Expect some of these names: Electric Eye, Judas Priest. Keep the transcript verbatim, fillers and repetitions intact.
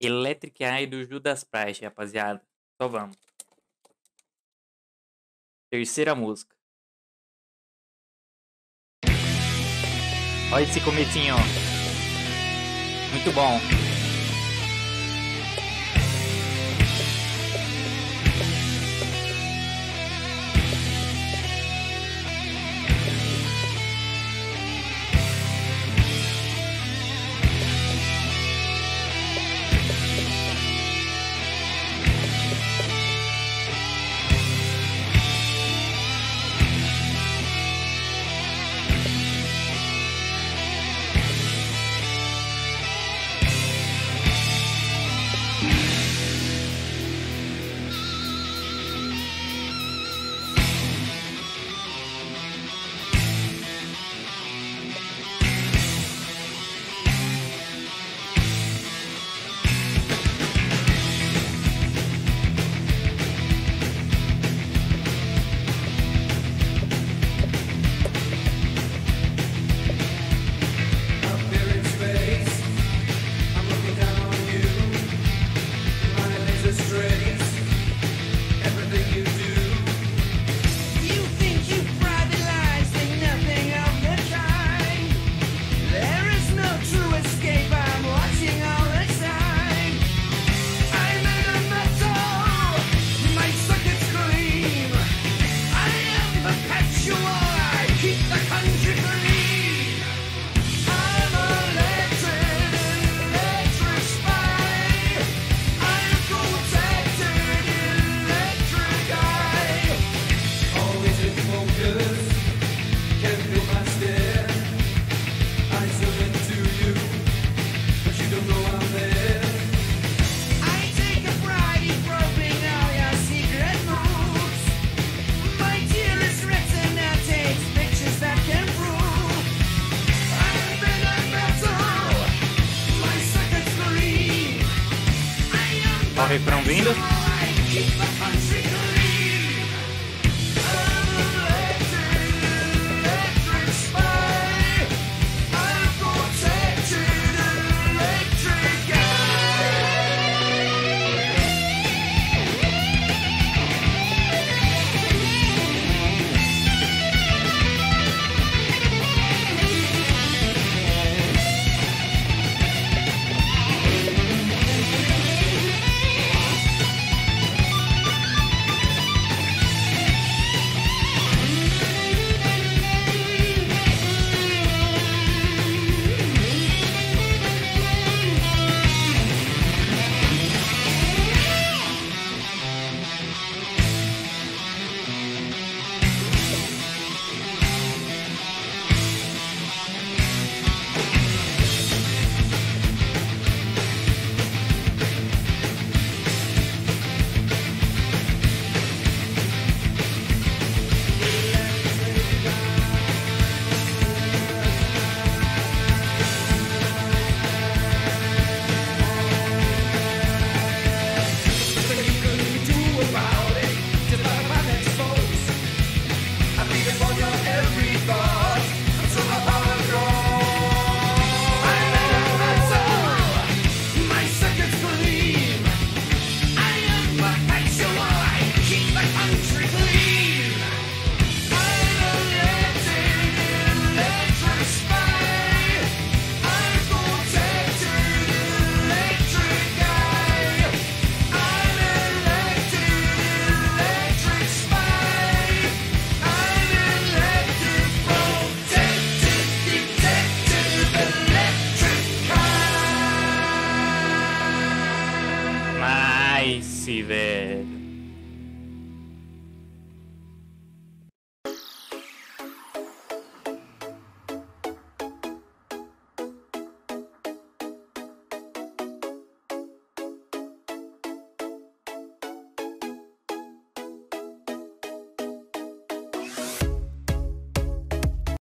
Electric Eye do Judas Priest, rapaziada. Então vamos. Terceira música. Olha esse comecinho. Muito bom. Refrão vindo.